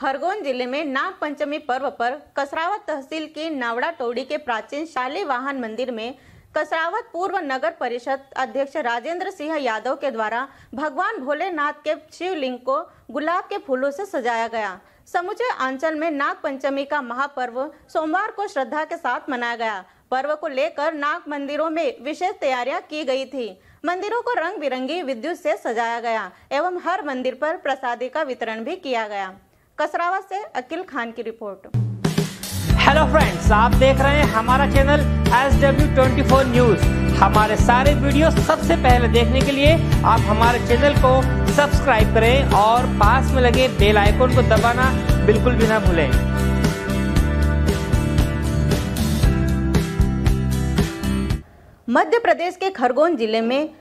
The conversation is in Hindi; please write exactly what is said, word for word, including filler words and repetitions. खरगोन जिले में नाग पंचमी पर्व पर कसरावद तहसील के नावड़ा टोड़ी के प्राचीन शाली वाहन मंदिर में कसरावद पूर्व नगर परिषद अध्यक्ष राजेंद्र सिंह यादव के द्वारा भगवान भोलेनाथ के शिवलिंग को गुलाब के फूलों से सजाया गया। समूचे आंचल में नाग पंचमी का महापर्व सोमवार को श्रद्धा के साथ मनाया गया। पर्व को लेकर नाग मंदिरों में विशेष तैयारियां की गई थी। मंदिरों को रंग बिरंगी विद्युत से सजाया गया एवं हर मंदिर पर प्रसादी का वितरण भी किया गया। कसरावद से अकील खान की रिपोर्ट। हेलो फ्रेंड्स, आप देख रहे हैं हमारा चैनल एस डब्ल्यू चौबीस न्यूज। हमारे सारे वीडियो सबसे पहले देखने के लिए आप हमारे चैनल को सब्सक्राइब करें और पास में लगे बेल आइकन को दबाना बिल्कुल भी ना भूलें। मध्य प्रदेश के खरगोन जिले में